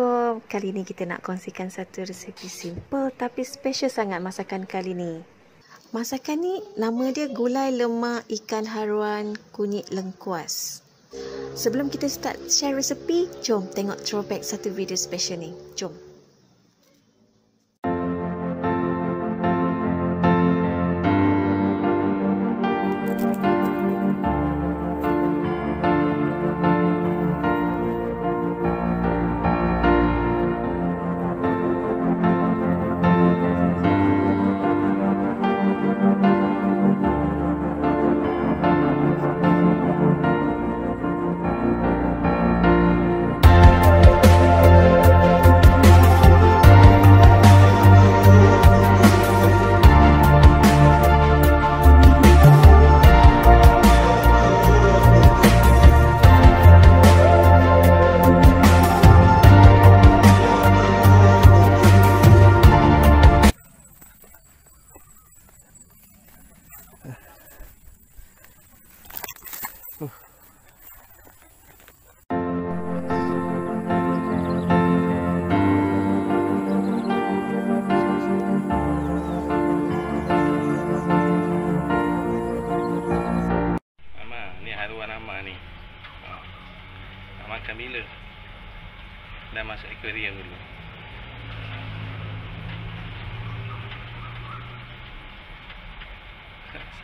Assalamualaikum. Kali ni kita nak kongsikan satu resepi simple tapi special sangat masakan kali ni. Masakan ni nama dia gulai lemak ikan haruan kunyit lengkuas. Sebelum kita start share resepi, jom tengok throwback satu video special ni. Jom. Makan bila dah masuk aquarium dulu.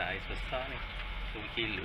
Saiz besar ni 2 kilo.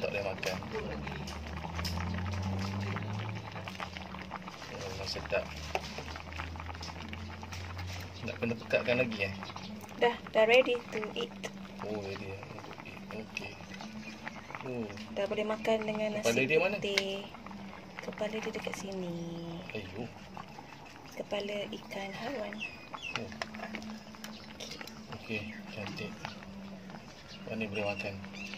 tak boleh makan. Oh, sedap. Tak kena pekatkan lagi eh? Dah ready to eat. Oh, ready to eat. Okey. Oh. Dah boleh makan dengan nasi putih. Kepala dia mana? Kepala dia dekat sini. Ayuh. Kepala ikan haruan. Oh. Okey, cantik. Mana boleh makan?